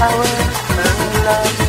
awal malam.